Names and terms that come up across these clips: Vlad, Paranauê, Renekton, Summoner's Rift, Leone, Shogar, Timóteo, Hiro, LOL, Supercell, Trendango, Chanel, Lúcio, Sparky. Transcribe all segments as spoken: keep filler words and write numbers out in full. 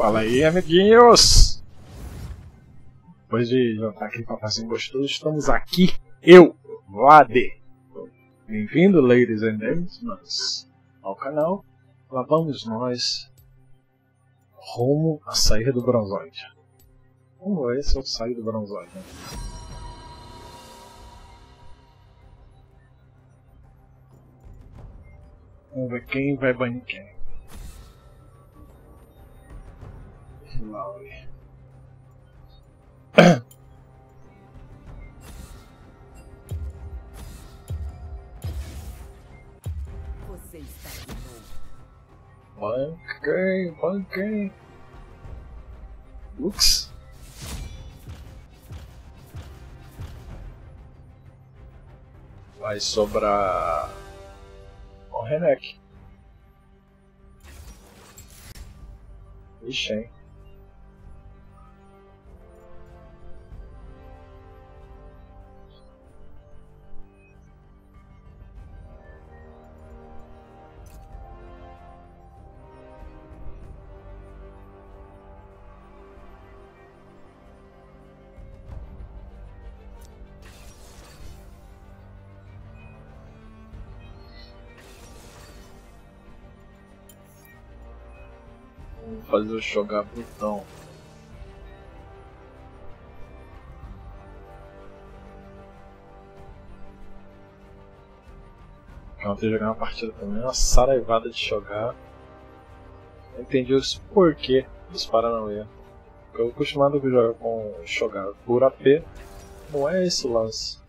Fala aí, amiguinhos! Depois de jantar aquele papazinho gostoso, estamos aqui, eu, Vlad. Bem-vindo, ladies and gentlemen, ao canal. Lá vamos nós, rumo a sair do Bronzoide. Vamos ver se eu saio do Bronzoide. Né? Vamos ver quem vai banir quem. Você está de novo. Banquei, banquei. Lux. Vai sobrar o Renekton. Ixi, hein? Fazer o Shogar botão. Eu tenho que jogar uma partida também, uma saraivada de Shogar. Eu entendi os porquê dos Paranauê. Eu tô acostumado a jogar com Shogar por A P, não é esse o lance.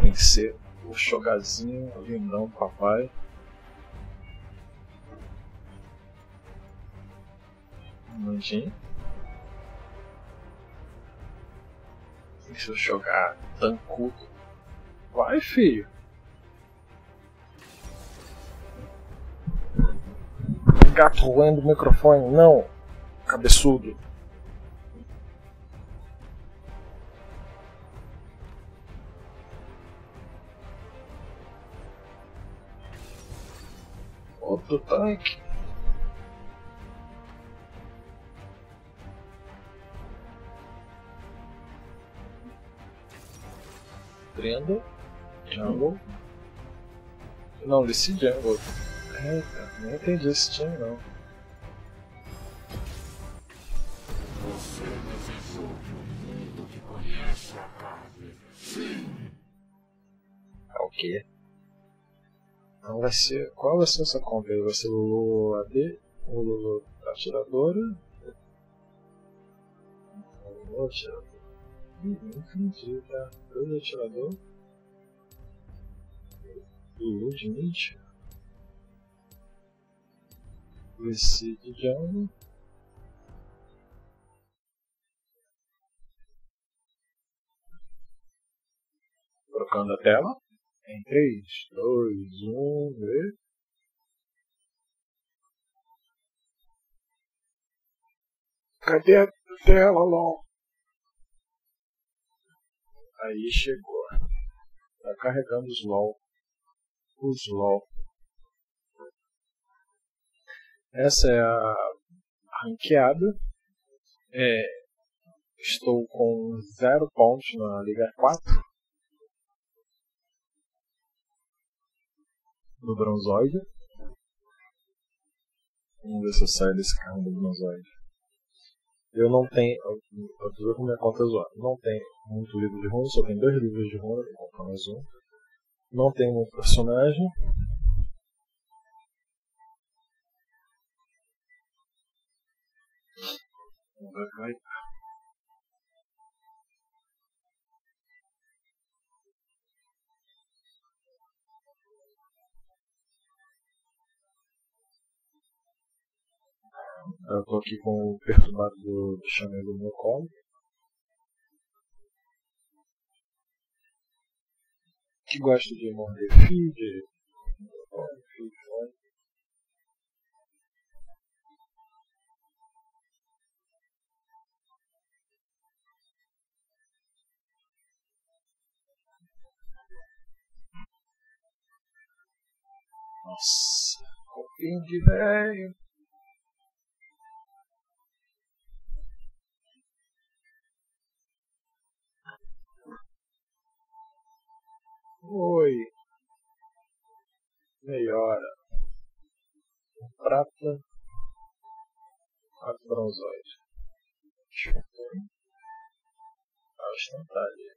Tem que ser o Shogarzinho, o lindão, papai. Mandinho. Tem que ser o Shogar tancudo. Vai, filho. Gato voando o microfone, não. Cabeçudo. Outro tanque. Trendo. Jungle. Não, desse Jungle. Eita, nem entendi esse time não. Você desejou que o mundo te conheça, Kazé. Sim. É o quê? Então vai ser, qual vai ser essa comp? Vai ser Lulu A D, Lulu Atiradora, Lulu Atiradora, entendi, tá? Lulu Atirador, Lulu de Nietzsche, V C de Jungle, trocando a tela. Em três, dois, um, e... Cadê a tela, L O L? Aí chegou. Tá carregando os L O L. Os L O L. Essa é a ranqueada. É, estou com zero pontos na Liga quatro. Do Bronzoide. Vamos ver se eu saio desse carro do Bronzoide. Eu não tenho. Eu tô vendo como minha conta é zoada. Não tenho muito livro de runa, só tem dois livros de runa, vou comprar mais um. Não tenho muito personagem. Não vai cair. Eu tô aqui com o perturbado do Chanel no meu colo. Que gosta de morder feed. feed, feed. Nossa, copinho de velho. Oi. Melhora. Prata. As bronzões. Acho que não tá ali.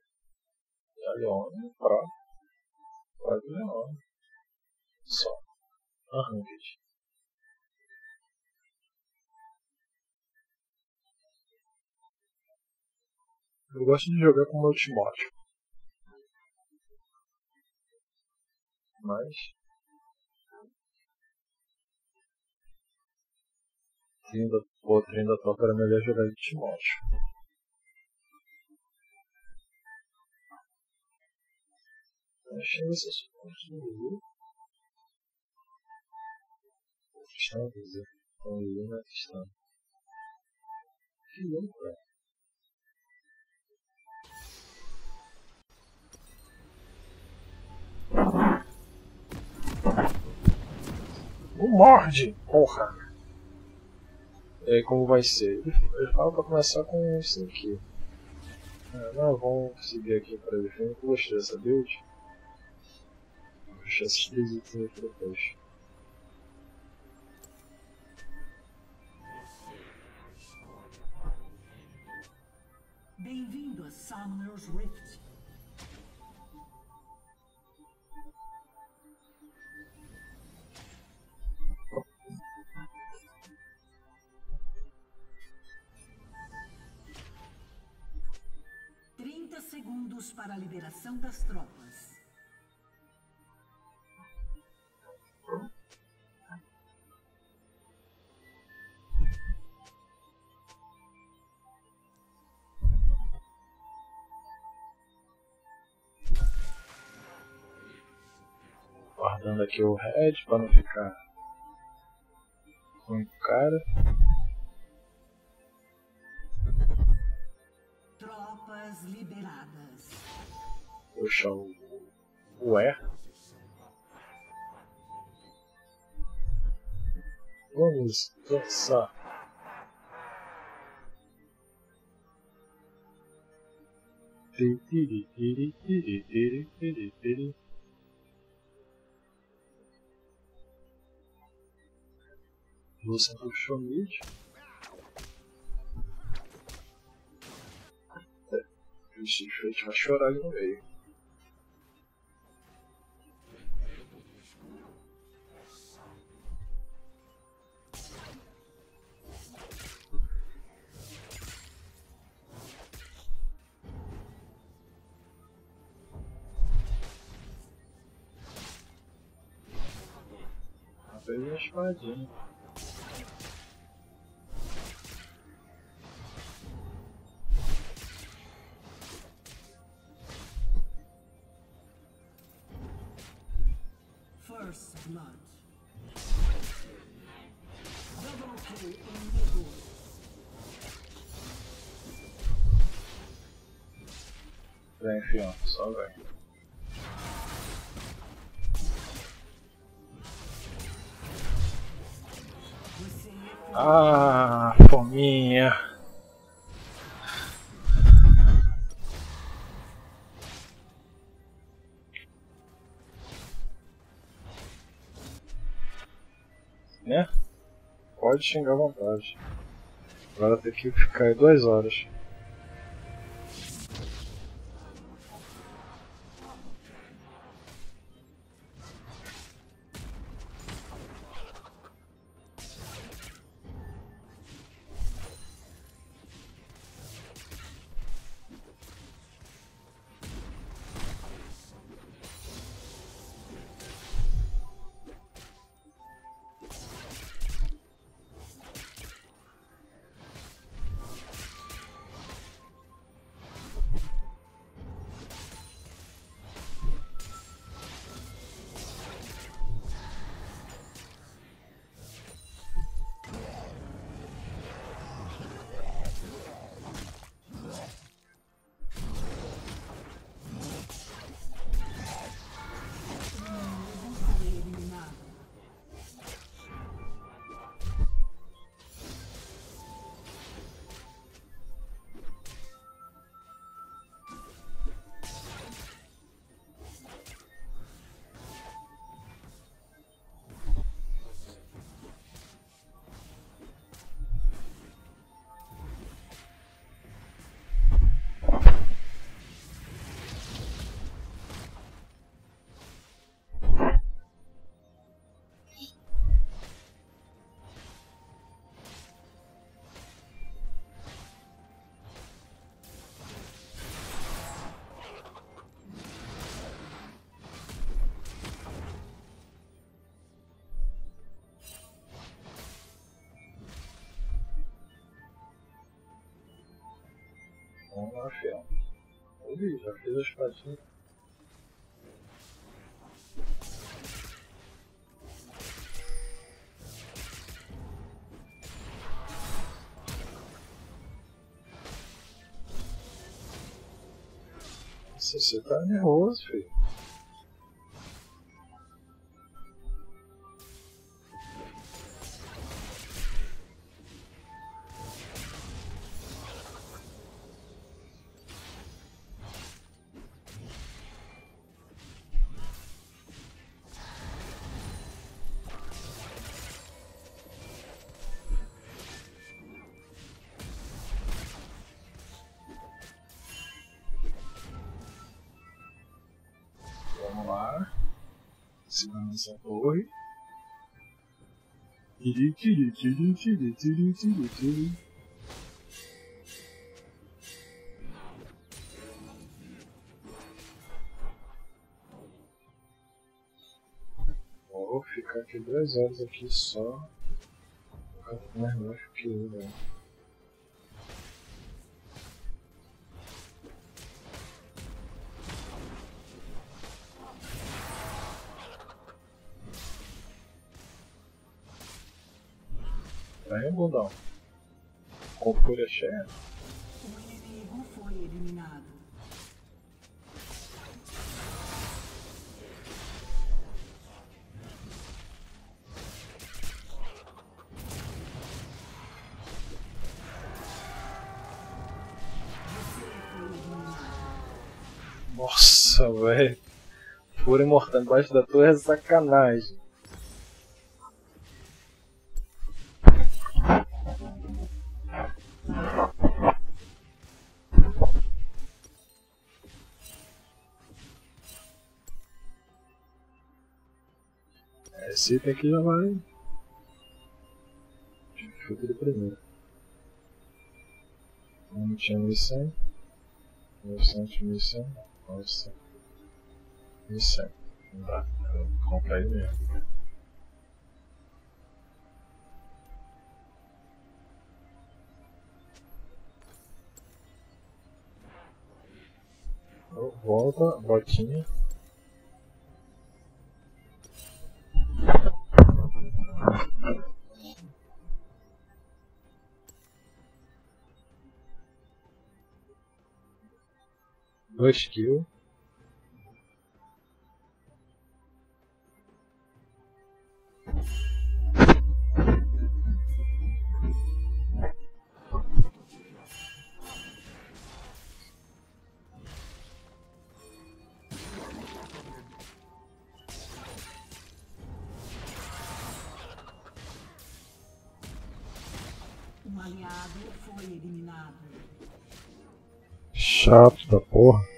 Tá Leone, pró. Pode Leone. Só. Arranque. Eu gosto de jogar com o meu Timóteo. Mas o trem da tropa era melhor jogar de Timóteo. Achei esses pontos do Lulu. Cristão, quer dizer, o Lulu não é cristão. Que louco, velho. Não morde, porra! E aí, como vai ser? Ele fala pra começar com isso aqui. Ah, não, vamos seguir aqui pra ele. Eu não gostei dessa build. Vou deixar esses três itens aqui depois. Bem-vindo a Summoner's Rift. Segundos para a liberação das tropas. Guardando aqui o red para não ficar com o cara. Tropas liberadas. Puxa o... o E. Vamos dançar. Tiri, tiri, tiri, tiri, tiri, tiri. Lúcio puxou o mid. Esse gente vai chorar ali no meio. Apenas uma espadinha. Vem, filho, só vem. Ah, fominha. Né? Pode xingar à vontade. Agora tem que ficar aí duas horas. Rafael. Ui, já fez a espadinha. Você tá nervoso, filho. Essa torre. Tiri, tiri, tiri, tiri, tiri, tiri, tiri. Vou ficar aqui duas horas aqui só. Vou ficar mais baixo que eu, velho. Aí um bundão. Com folha cheia. O inimigo foi eliminado. Nossa, velho. Foram imortal embaixo da torre é sacanagem. Esse item aqui já vai. Chuta ele primeiro. Não tinha missão. Missão, missão. Nossa. Missão. Não dá. Eu vou comprar ele mesmo. Volta, botinha. Dois kills. Um aliado foi eliminado. Chato da porra.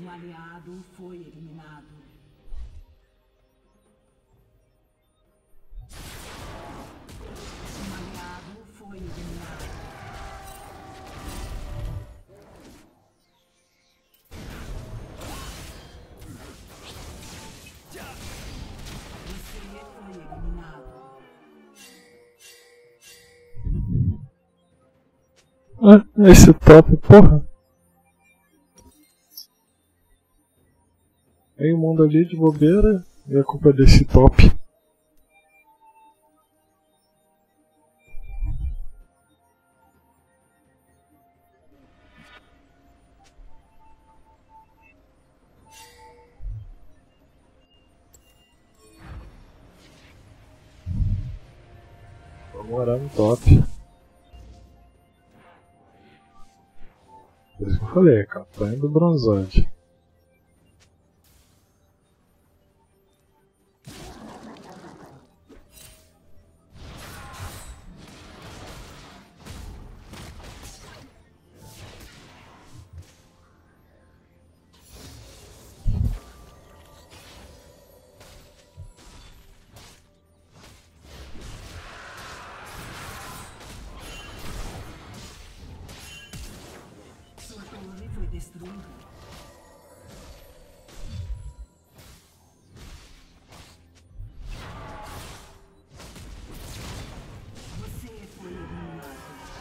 Um aliado foi eliminado. Um aliado foi eliminado. Você foi eliminado. Ah, esse top, porra. Tem um mundo ali de bobeira e a culpa é desse top. Vou morar no top. Por isso que eu falei, campanha do bronzante.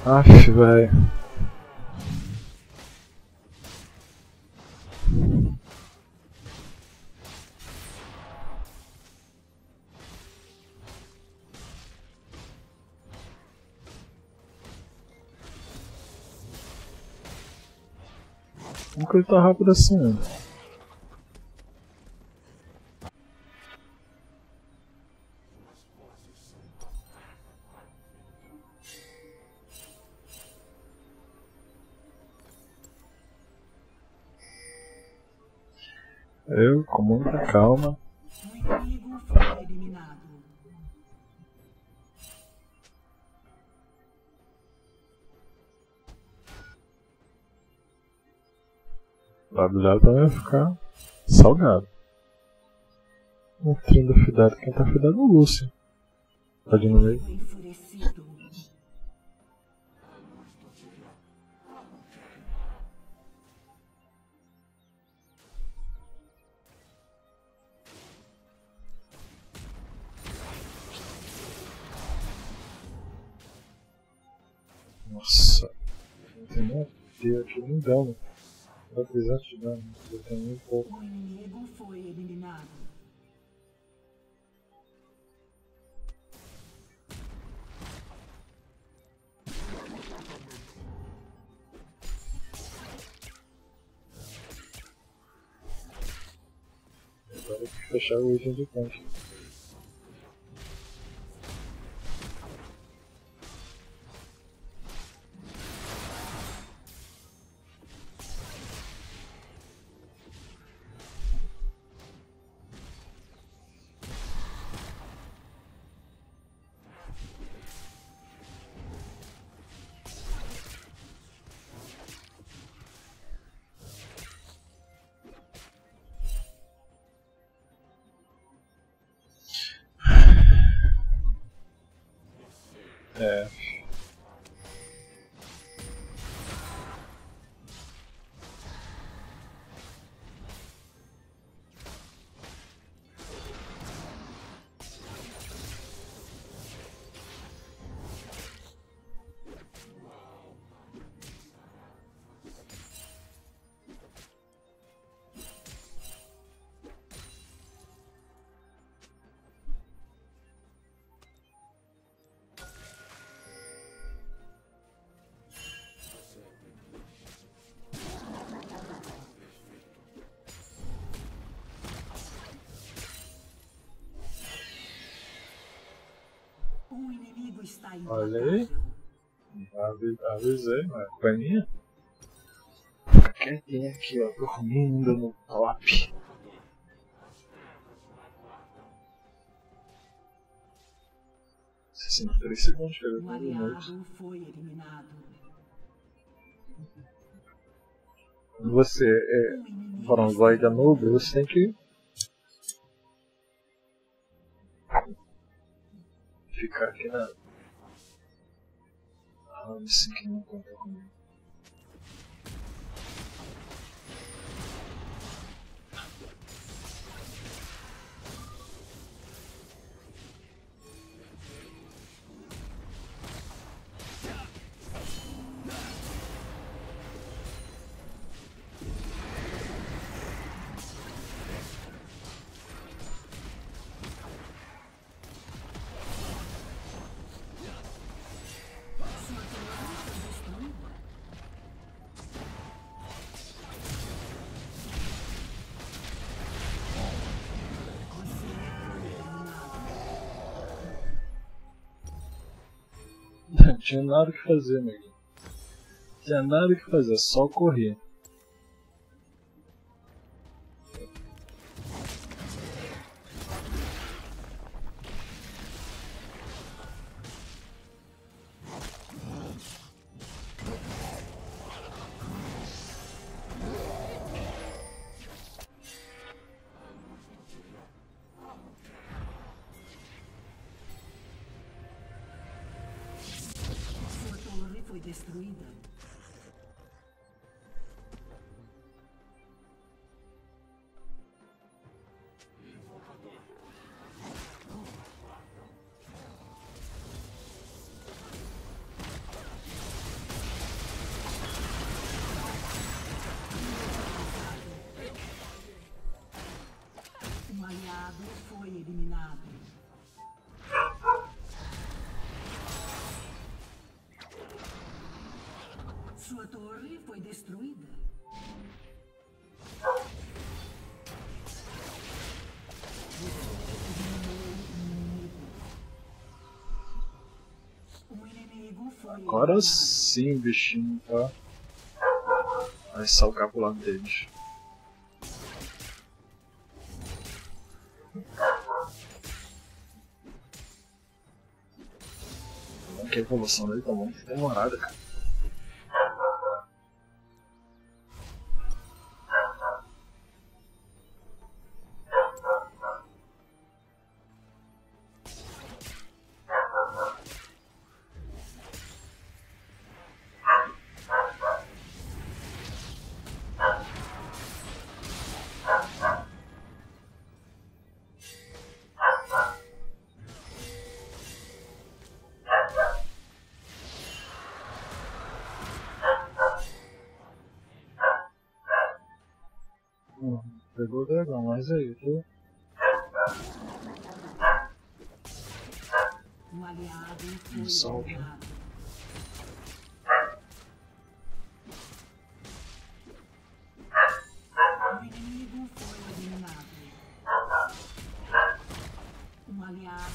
Aff, velho. Como que ele tá rápido assim, mano? Eu, com muita calma. O inimigo foi eliminado. W W também vai ficar salgado. O trem do Fidado, quem tá Fidado é o Lúcio. Tá de novo aí. Nossa, não tem nem a ideia de nem dano. Não tá precisando de dano, eu tenho nem pouco. O inimigo foi eliminado. Agora tem que fechar o item de ponte. É. Olha aí, avisei, mas a paninha fica quietinha aqui, ó, dormindo no top. sessenta e três segundos, cara. O aliado foi eliminado. Você é Paranauê da Noob, você tem que ficar aqui na... Ah, esse aqui não conta comigo. Não tinha nada o que fazer, neguinho. Não tinha nada o que fazer, só correr. Destruída. aliado foi eliminado. Sua torre foi destruída. Você eliminou um inimigo. Um inimigo foi eliminado. Agora sim o bichinho tá. Vai salgar pro lado deles. Que a evolução dele tá muito demorada, cara. Pegou o dragão, mas aí, tu... Um salto. O inimigo foi eliminado. Um aliado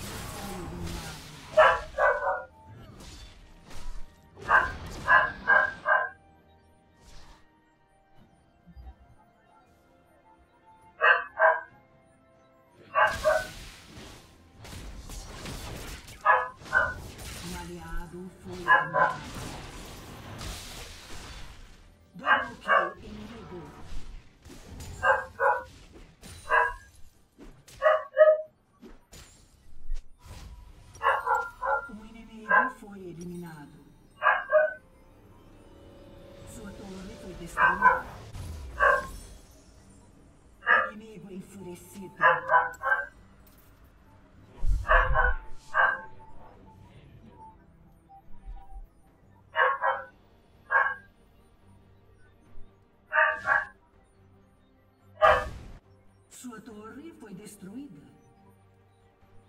foi eliminado. Sua torre foi destruída.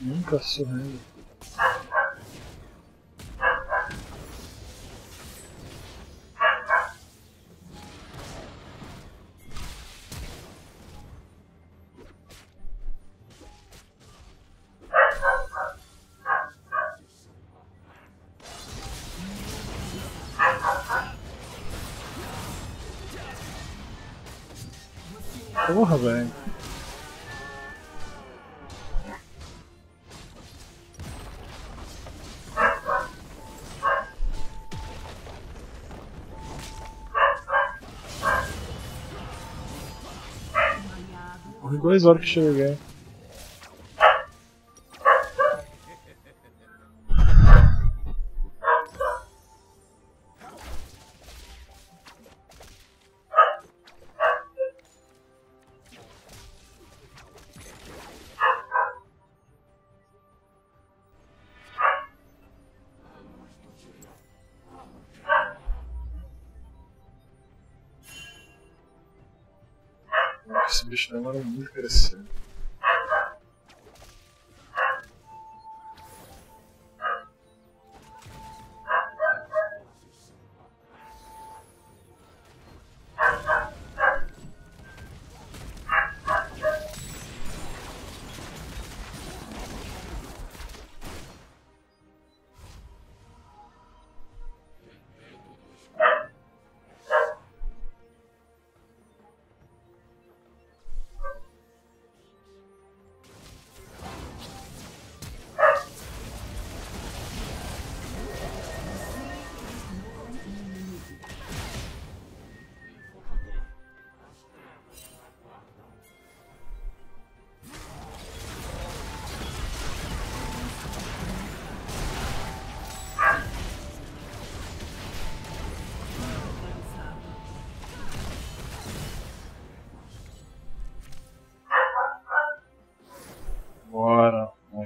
Nunca sorrindo. Porra, velho. Foi duas horas que cheguei. Esse bicho demora muito crescer.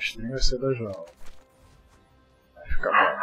stream vai ser da João. Vai ficar bom.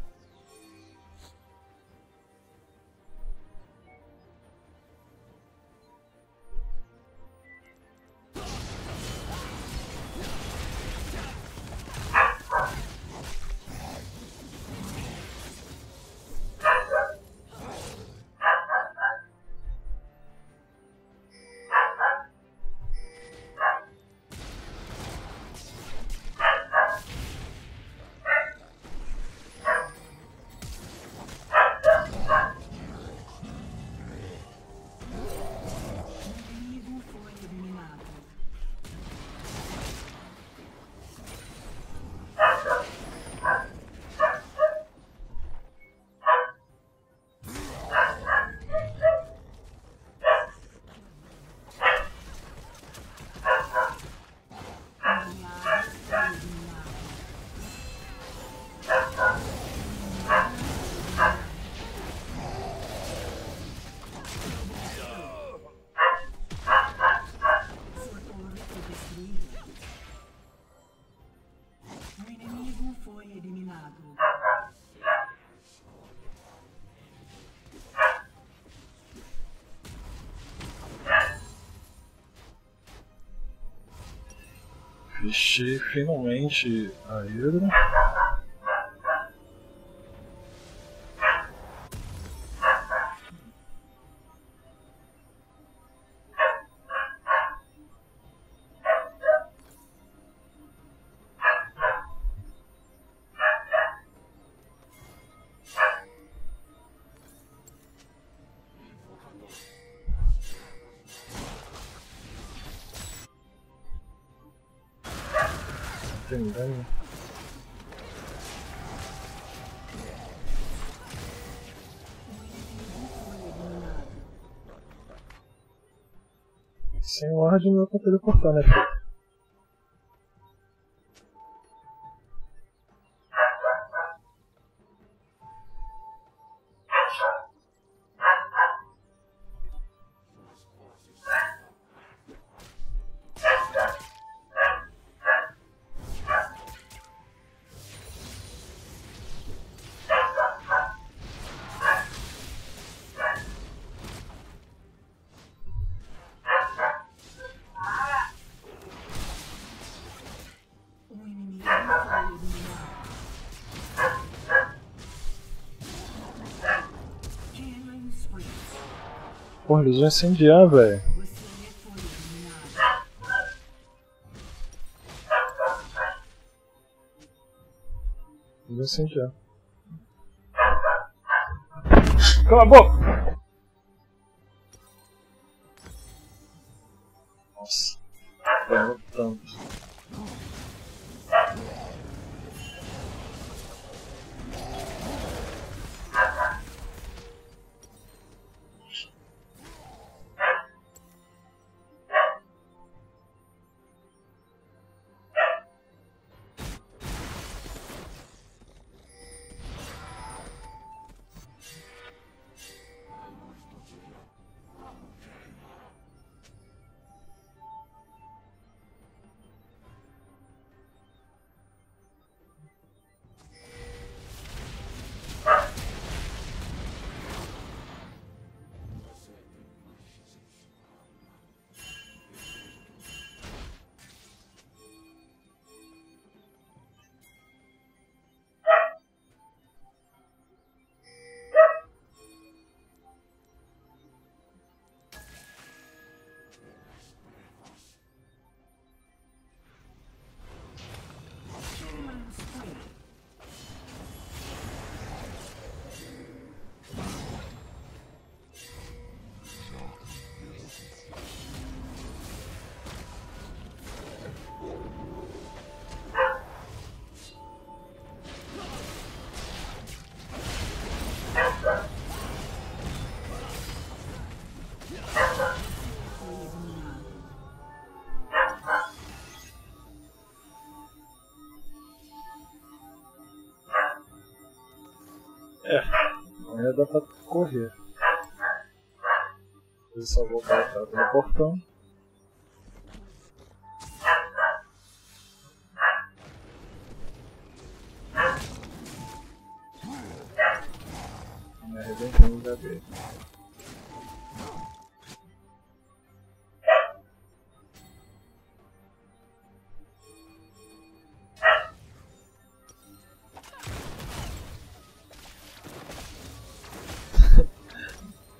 Fechei finalmente a Hydra. Trendango. Sem ward não dá pra teleportar, né, filho? Porra, eles vão incendiar, velho. Eles vão incendiar. Cala a boca! Nossa, pegou tanto. É, ainda dá pra correr. Eu só vou colocar no portão. Me arrebentando da vez.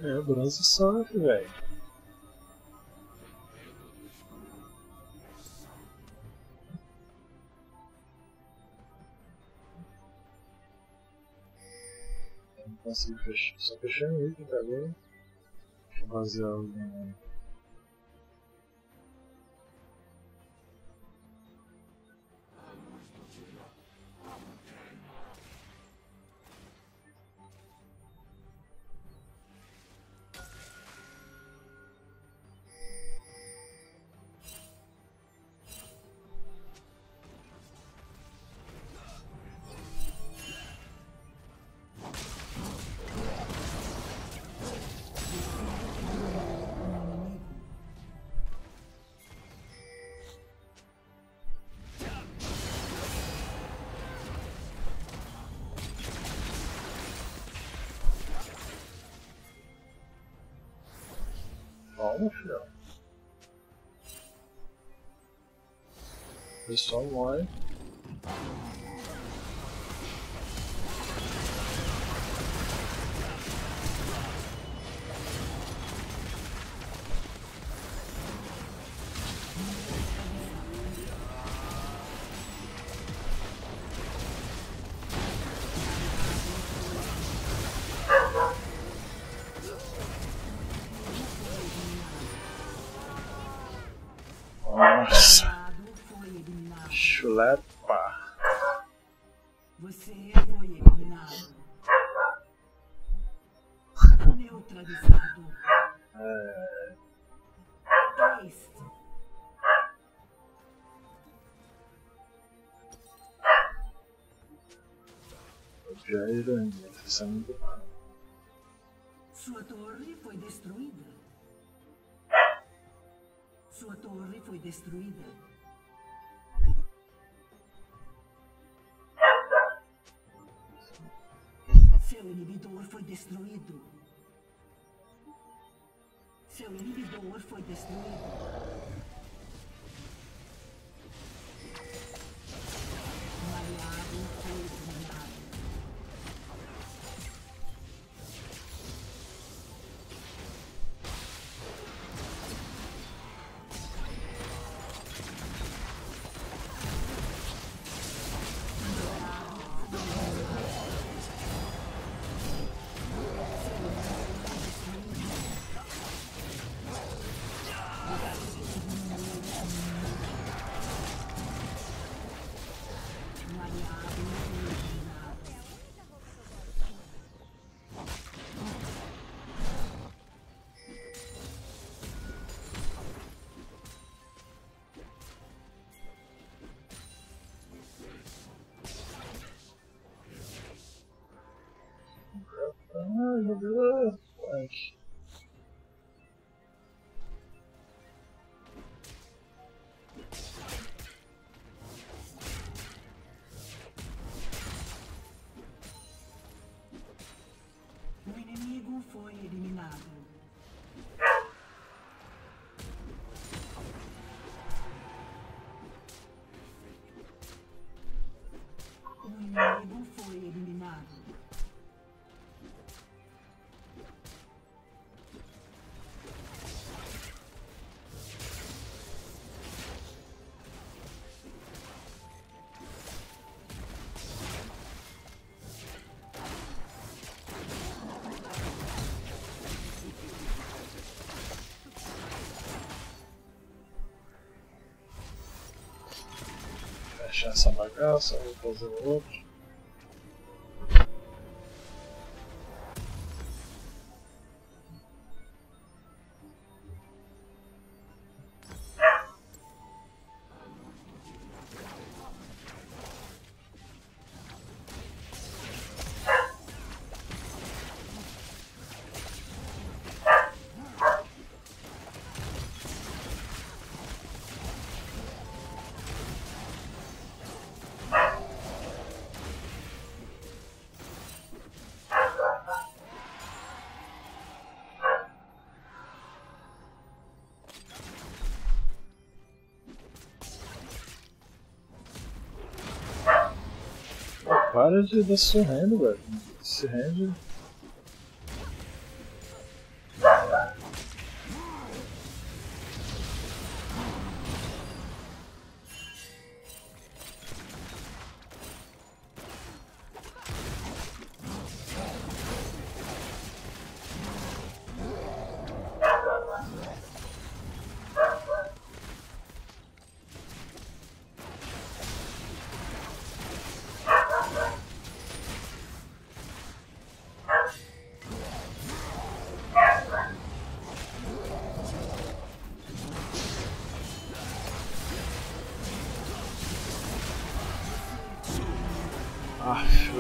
É, o bronze sofre, velho. Não consigo fechar, só fechando o item, tá vendo? Deixa eu fazer alguém. Eu só morre. Lepa. Você foi eliminado. Neutralizado. É... Já era ainda, isso é muito mal. Sua torre foi destruída. Sua torre foi destruída. Seu inibidor foi destruído. Seu inibidor foi destruído. O inimigo foi eliminado. O inimigo foi eliminado. Deixar essa bagaça, vou fazer o outro. Para de dar surrendo, velho. Se rende.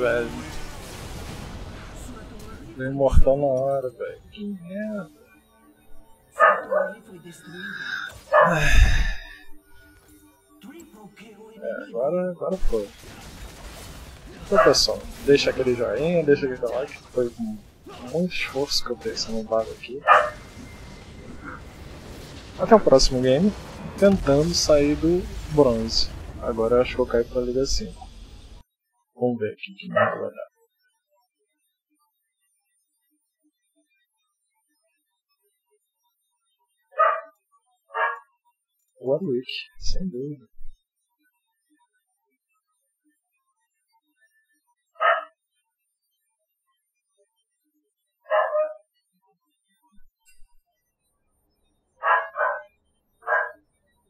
Velho. Deu imortal na hora, velho. Que merda. É, agora, agora foi. Então, pessoal, deixa aquele joinha, deixa aquele like. Foi com muito esforço que eu dei essa lombada aqui. Até o próximo game. Tentando sair do bronze. Agora eu acho que eu caio pra Liga cinco. Vamos ver aqui que merda vai dar. Warwick, sem dúvida.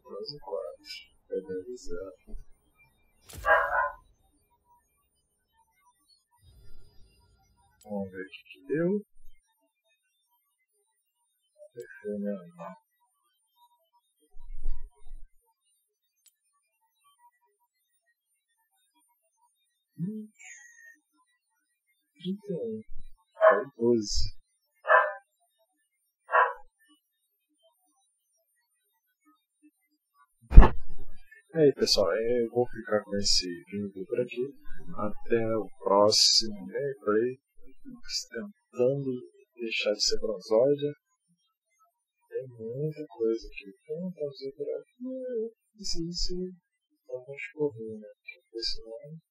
doze e quatro. Perdeu zero. Vamos ver o que, que deu. Perfeito, né? trinta e um. doze. E aí, pessoal, eu vou ficar com esse vídeo por aqui. Até o próximo gameplay. Tentando deixar de ser bronzóide. Tem muita coisa aqui. Tem fazer por aqui. Isso, isso. Vamos correr, né? Porque esse nome.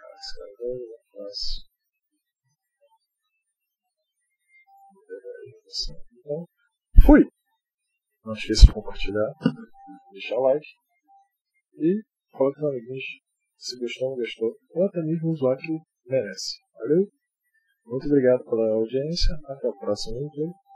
Cascador da face. Então, fui! Não esqueça de compartilhar, deixar o like. E coloque no amiguinhos. Se gostou, não gostou, ou até mesmo o usuário que merece. Valeu? Muito obrigado pela audiência. Até o próximo vídeo.